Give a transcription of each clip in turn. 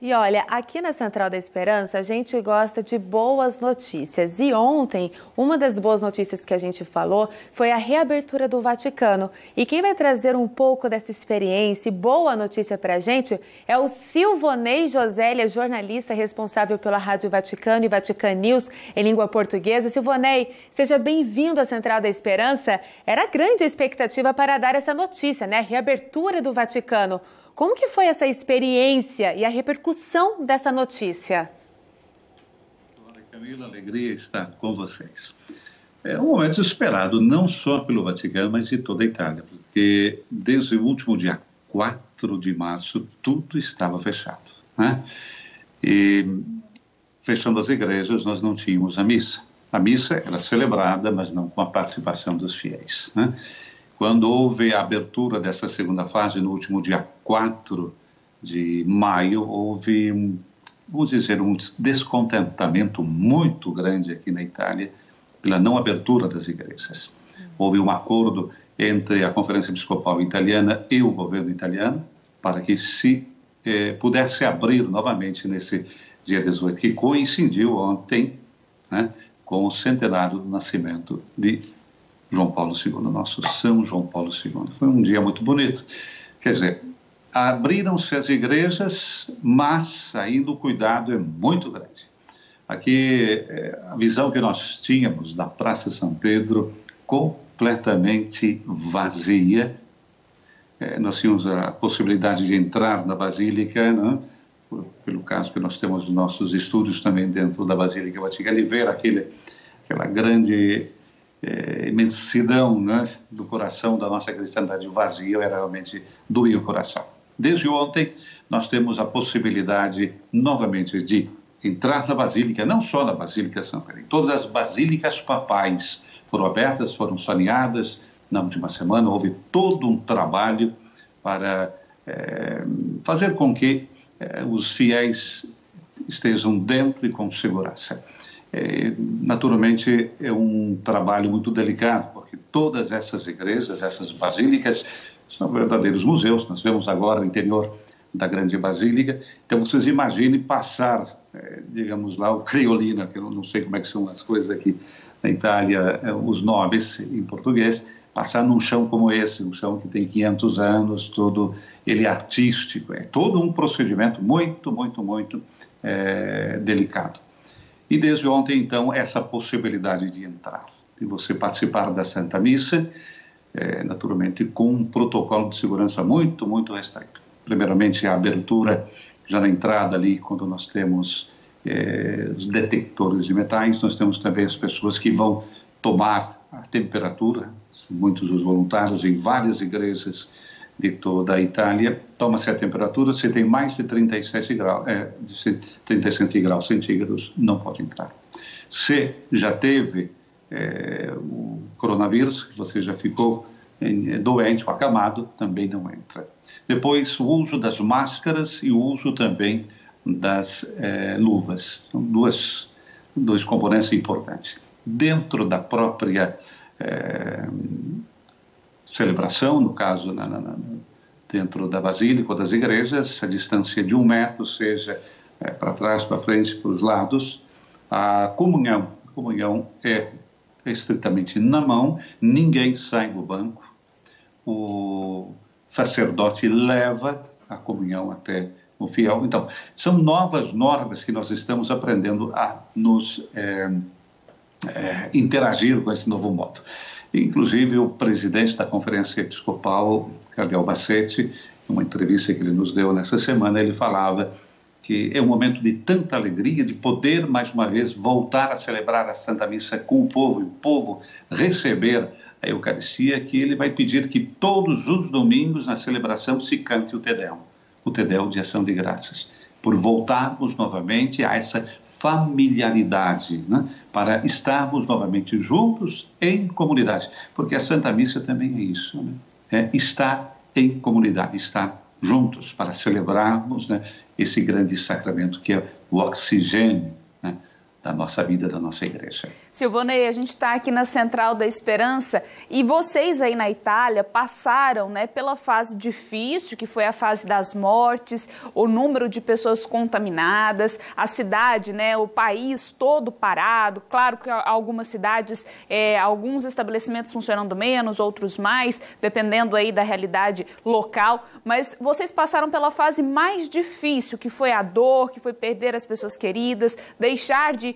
E olha, aqui na Central da Esperança, a gente gosta de boas notícias. E ontem, uma das boas notícias que a gente falou foi a reabertura do Vaticano. E quem vai trazer um pouco dessa experiência e boa notícia pra gente é o Silvonei José, ele é jornalista responsável pela Rádio Vaticano e Vatican News em língua portuguesa. Silvonei, seja bem-vindo à Central da Esperança. Era grande a expectativa para dar essa notícia, né? A reabertura do Vaticano. Como que foi essa experiência e a repercussão dessa notícia? Olha, Camila, alegria estar com vocês. É um momento esperado, não só pelo Vaticano, mas de toda a Itália, porque desde o último dia 4 de março, tudo estava fechado, né? E fechando as igrejas, nós não tínhamos a missa. A missa era celebrada, mas não com a participação dos fiéis, né? Quando houve a abertura dessa segunda fase, no último dia 4 de maio, houve, vamos dizer, um descontentamento muito grande aqui na Itália pela não abertura das igrejas. Houve um acordo entre a Conferência Episcopal Italiana e o governo italiano para que se pudesse abrir novamente nesse dia 18, que coincidiu ontem, né, com o centenário do nascimento de João Paulo II, nosso São João Paulo II. Foi um dia muito bonito. Quer dizer, abriram-se as igrejas, mas ainda o cuidado é muito grande. Aqui, a visão que nós tínhamos da Praça São Pedro, completamente vazia. Nós tínhamos a possibilidade de entrar na Basílica, né? Pelo caso que nós temos nossos estúdios também dentro da Basílica Vaticana, e ver aquela grande... imensidão, né, do coração da nossa cristandade vazia, era realmente doía o coração. Desde ontem, nós temos a possibilidade, novamente, de entrar na Basílica, não só na Basílica São Pedro, todas as basílicas papais foram abertas, foram saneadas. Na última semana, houve todo um trabalho para fazer com que os fiéis estejam dentro e com segurança. Naturalmente, é um trabalho muito delicado, porque todas essas igrejas, essas basílicas, são verdadeiros museus. Nós vemos agora o interior da grande basílica. Então, vocês imaginem passar, digamos lá, o criolina, que eu não sei como é que são as coisas aqui na Itália, os nomes em português, passar num chão como esse, um chão que tem 500 anos, todo ele artístico. É todo um procedimento muito delicado. E desde ontem, então, essa possibilidade de entrar, de você participar da Santa Missa, naturalmente com um protocolo de segurança muito restrito. Primeiramente, a abertura já na entrada ali, quando nós temos os detectores de metais, nós temos também as pessoas que vão tomar a temperatura, muitos dos voluntários em várias igrejas de toda a Itália, toma-se a temperatura, se tem mais de 37 graus centígrados, não pode entrar. Se já teve o coronavírus, você já ficou doente ou acamado, também não entra. Depois, o uso das máscaras e o uso também das luvas. São dois componentes importantes. Dentro da própria... celebração, no caso, dentro da basílica ou das igrejas, a distância de 1 metro, seja para trás, para frente, para os lados. A comunhão é estritamente na mão, ninguém sai do banco. O sacerdote leva a comunhão até o fiel. Então, são novas normas que nós estamos aprendendo a nos interagir com esse novo modo. Inclusive, o presidente da Conferência Episcopal, Cardinal Bassetti, numa entrevista que ele nos deu nessa semana, ele falava que é um momento de tanta alegria de poder, mais uma vez, voltar a celebrar a Santa Missa com o povo, e o povo receber a Eucaristia, que ele vai pedir que todos os domingos, na celebração, se cante o Te Deum, o Te Deum de ação de graças, por voltarmos novamente a essa familiaridade, né? Para estarmos novamente juntos em comunidade, porque a Santa Missa também é isso, né? Estar em comunidade, estar juntos para celebrarmos, né, esse grande sacramento que é o oxigênio, né, da nossa vida, da nossa igreja. Silvonei, a gente está aqui na Central da Esperança e vocês aí na Itália passaram, né, pela fase difícil, que foi a fase das mortes, o número de pessoas contaminadas, a cidade, né, o país todo parado. Claro que algumas cidades, alguns estabelecimentos funcionando menos, outros mais, dependendo aí da realidade local. Mas vocês passaram pela fase mais difícil, que foi a dor, que foi perder as pessoas queridas, deixar de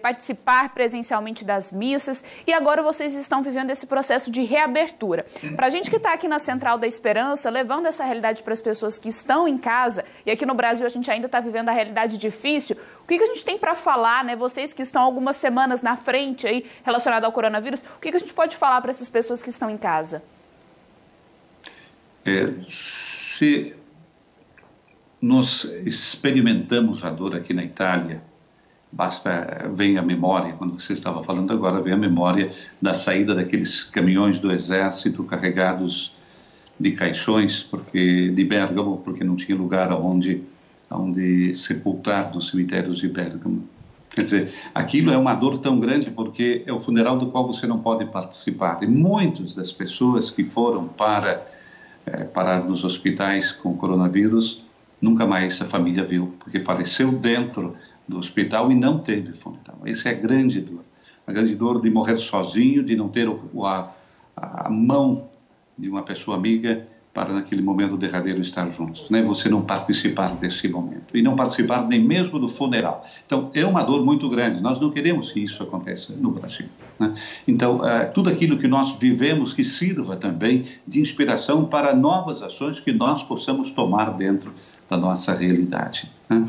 participar presencialmente das missas, e agora vocês estão vivendo esse processo de reabertura. Para a gente que está aqui na Central da Esperança, levando essa realidade para as pessoas que estão em casa, e aqui no Brasil a gente ainda está vivendo a realidade difícil, o que a gente tem para falar, né? Vocês que estão algumas semanas na frente aí, relacionado ao coronavírus, o que a gente pode falar para essas pessoas que estão em casa? Se nós experimentamos a dor aqui na Itália, basta, vem à memória, quando você estava falando agora, vem a memória da saída daqueles caminhões do exército carregados de caixões, porque, de Bergamo, porque não tinha lugar aonde sepultar dos cemitérios de Bergamo. Quer dizer, aquilo é uma dor tão grande porque é o funeral do qual você não pode participar. E muitas das pessoas que foram para parar nos hospitais com coronavírus, nunca mais a família viu, porque faleceu dentro do hospital e não teve funeral. Essa é a grande dor. A grande dor de morrer sozinho, de não ter a mão de uma pessoa amiga para, naquele momento derradeiro, estar juntos, né? Você não participar desse momento e não participar nem mesmo do funeral. Então, é uma dor muito grande. Nós não queremos que isso aconteça no Brasil, né? Então, tudo aquilo que nós vivemos que sirva também de inspiração para novas ações que nós possamos tomar dentro da nossa realidade, né?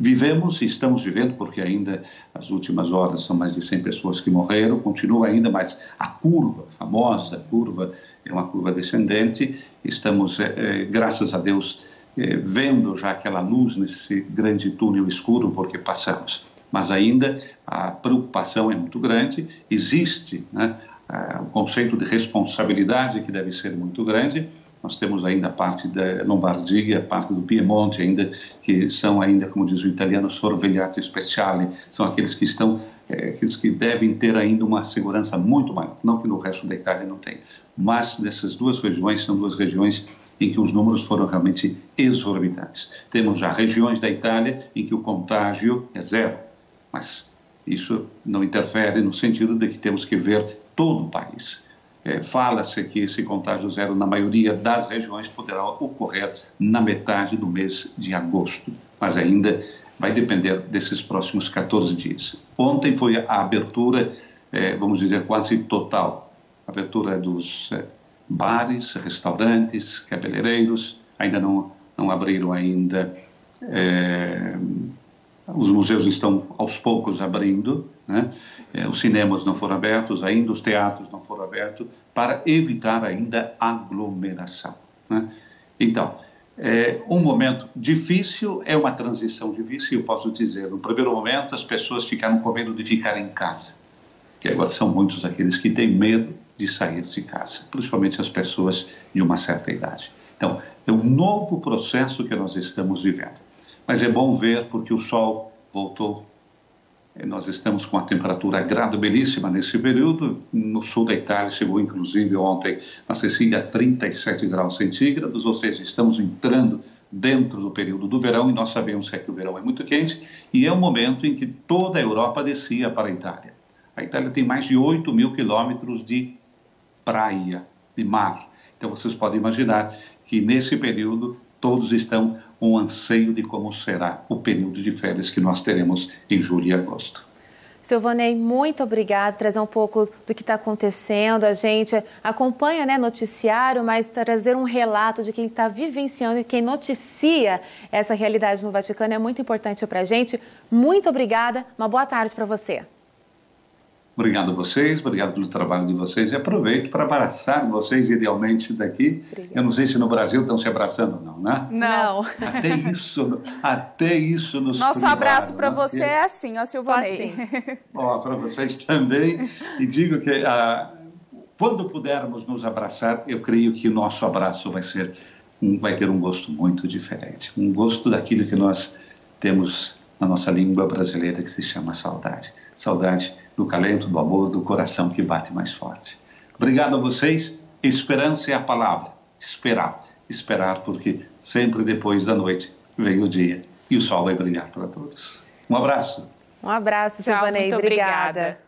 Vivemos e estamos vivendo, porque ainda as últimas horas são mais de 100 pessoas que morreram, continua ainda, mas a curva, a famosa curva, é uma curva descendente. Estamos, graças a Deus, vendo já aquela luz nesse grande túnel escuro porque passamos, mas ainda a preocupação é muito grande, existe, né, o conceito de responsabilidade que deve ser muito grande. Nós temos ainda a parte da Lombardia, a parte do Piemonte, ainda, que são ainda, como diz o italiano, sorvegliati speciali, são aqueles que estão, aqueles que devem ter ainda uma segurança muito maior, não que no resto da Itália não tenha, mas nessas duas regiões, são duas regiões em que os números foram realmente exorbitantes. Temos já regiões da Itália em que o contágio é zero, mas isso não interfere no sentido de que temos que ver todo o país. Fala-se que esse contágio zero na maioria das regiões poderá ocorrer na metade do mês de agosto, mas ainda vai depender desses próximos 14 dias. Ontem foi a abertura, vamos dizer, quase total, abertura dos bares, restaurantes, cabeleireiros, ainda não abriram ainda, os museus estão aos poucos abrindo, né? Os cinemas não foram abertos ainda, os teatros não foram abertos, para evitar ainda aglomeração, né? Então, é um momento difícil, é uma transição difícil, eu posso dizer. No primeiro momento, as pessoas ficaram com medo de ficar em casa, que agora são muitos aqueles que têm medo de sair de casa, principalmente as pessoas de uma certa idade. Então, é um novo processo que nós estamos vivendo. Mas é bom ver, porque o sol voltou. Nós estamos com a temperatura agradabilíssima nesse período. No sul da Itália chegou, inclusive, ontem na Cecília, a 37 graus centígrados, ou seja, estamos entrando dentro do período do verão e nós sabemos que o verão é muito quente e é um momento em que toda a Europa descia para a Itália. A Itália tem mais de 8 mil quilômetros de praia, de mar. Então, vocês podem imaginar que, nesse período, todos estão um anseio de como será o período de férias que nós teremos em julho e agosto. Silvonei, muito obrigada, trazer um pouco do que está acontecendo. A gente acompanha, né, noticiário, mas trazer um relato de quem está vivenciando e quem noticia essa realidade no Vaticano é muito importante para a gente. Muito obrigada, uma boa tarde para você. Obrigado a vocês, obrigado pelo trabalho de vocês e aproveito para abraçar vocês idealmente daqui. Obrigado. Eu não sei se no Brasil estão se abraçando ou não, né? Não. Até isso nos nosso privaram, abraço para você é assim, ó, Silvonei. Para vocês também. E digo que quando pudermos nos abraçar, eu creio que o nosso abraço vai ter um gosto muito diferente. Um gosto daquilo que nós temos na nossa língua brasileira, que se chama saudade. saudade do calento, do amor, do coração que bate mais forte. Obrigado a vocês. Esperança é a palavra. Esperar. Esperar porque sempre depois da noite vem o dia e o sol vai brilhar para todos. Um abraço. Um abraço, Silvonei. Obrigada.